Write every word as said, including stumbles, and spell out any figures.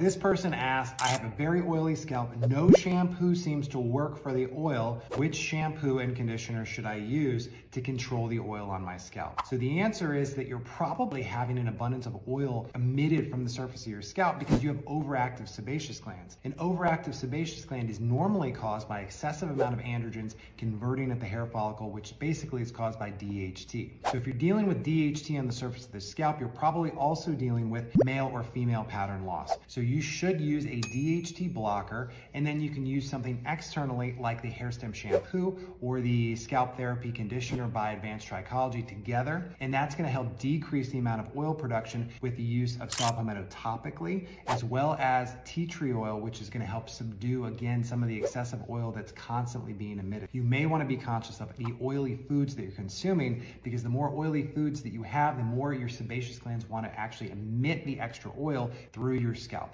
This person asked, I have a very oily scalp. No shampoo seems to work for the oil. Which shampoo and conditioner should I use to control the oil on my scalp? So the answer is that you're probably having an abundance of oil emitted from the surface of your scalp because you have overactive sebaceous glands. An overactive sebaceous gland is normally caused by excessive amount of androgens converting at the hair follicle, which basically is caused by D H T. So if you're dealing with D H T on the surface of the scalp, you're probably also dealing with male or female pattern loss. So So you should use a D H T blocker, and then you can use something externally like the hair stem shampoo or the scalp therapy conditioner by Advanced Trichology together, and that's going to help decrease the amount of oil production with the use of saw palmetto topically, as well as tea tree oil, which is going to help subdue again some of the excessive oil that's constantly being emitted. You may want to be conscious of the oily foods that you're consuming, because the more oily foods that you have, the more your sebaceous glands want to actually emit the extra oil through your scalp.